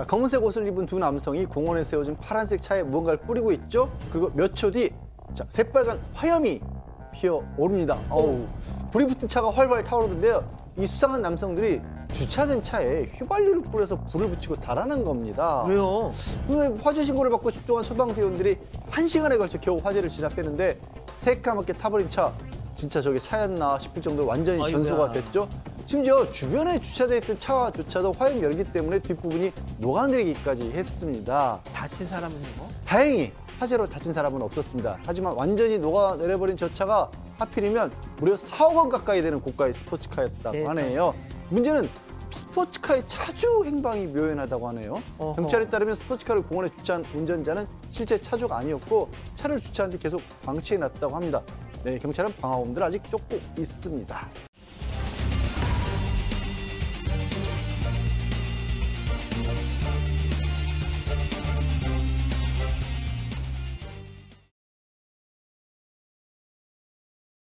자, 검은색 옷을 입은 두 남성이 공원에 세워진 파란색 차에 무언가를 뿌리고 있죠. 그리고 몇 초 뒤, 자, 새빨간 화염이 피어오릅니다. 어우, 불이 붙은 차가 활발 타오르는데요. 이 수상한 남성들이 주차된 차에 휘발유를 뿌려서 불을 붙이고 달아난 겁니다. 왜요? 화재 신고를 받고 출동한 소방대원들이 1시간에 걸쳐 겨우 화재를 진압했는데 새까맣게 타버린 차, 진짜 저게 차였나 싶을 정도로 완전히 전소가 됐죠. 심지어 주변에 주차되어 있던 차조차도 화염 열기 때문에 뒷부분이 녹아내리기까지 했습니다. 다친 사람은 뭐? 다행히 화재로 다친 사람은 없었습니다. 하지만 완전히 녹아내려버린 저 차가 하필이면 무려 4억 원 가까이 되는 고가의 스포츠카였다고 하네요. 문제는 스포츠카의 차주 행방이 묘연하다고 하네요. 경찰에 따르면 스포츠카를 공원에 주차한 운전자는 실제 차주가 아니었고 차를 주차한 뒤 계속 방치해놨다고 합니다. 네, 경찰은 방화범들 아직 쫓고 있습니다.